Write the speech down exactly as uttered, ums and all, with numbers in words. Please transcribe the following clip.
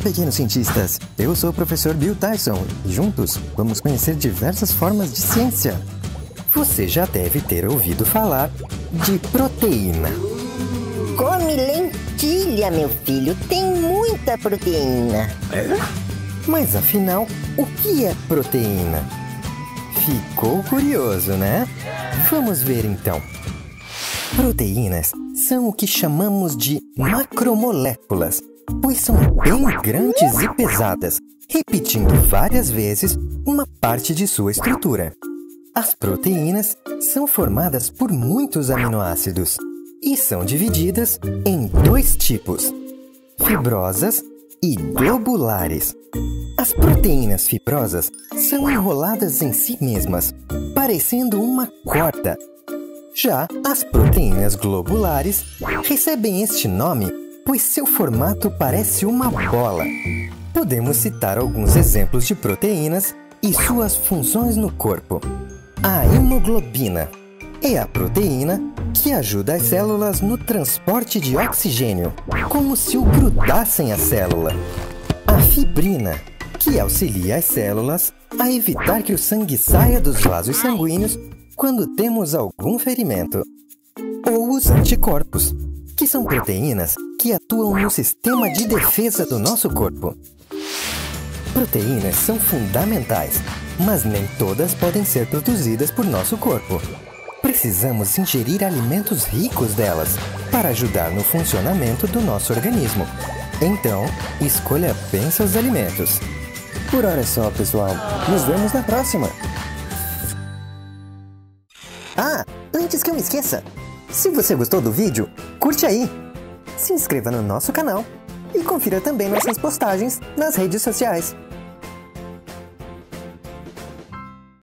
Olá, pequenos cientistas! Eu sou o professor Bill Tyson e juntos vamos conhecer diversas formas de ciência. Você já deve ter ouvido falar de proteína. Come lentilha, meu filho! Tem muita proteína! É? Mas afinal, o que é proteína? Ficou curioso, né? Vamos ver então. Proteínas são o que chamamos de macromoléculas, pois são bem grandes e pesadas, repetindo várias vezes uma parte de sua estrutura. As proteínas são formadas por muitos aminoácidos e são divididas em dois tipos: fibrosas e globulares. As proteínas fibrosas são enroladas em si mesmas, parecendo uma corda. Já as proteínas globulares recebem este nome pois seu formato parece uma bola. Podemos citar alguns exemplos de proteínas e suas funções no corpo. A hemoglobina é a proteína que ajuda as células no transporte de oxigênio, como se o grudassem à célula. A fibrina, que auxilia as células a evitar que o sangue saia dos vasos sanguíneos quando temos algum ferimento. Ou os anticorpos, que são proteínas que atuam no sistema de defesa do nosso corpo. Proteínas são fundamentais, mas nem todas podem ser produzidas por nosso corpo. Precisamos ingerir alimentos ricos delas para ajudar no funcionamento do nosso organismo. Então, escolha bem seus alimentos. Por hora é só, pessoal. Nos vemos na próxima! Ah, antes que eu me esqueça, se você gostou do vídeo, curte aí! Se inscreva no nosso canal e confira também nossas postagens nas redes sociais.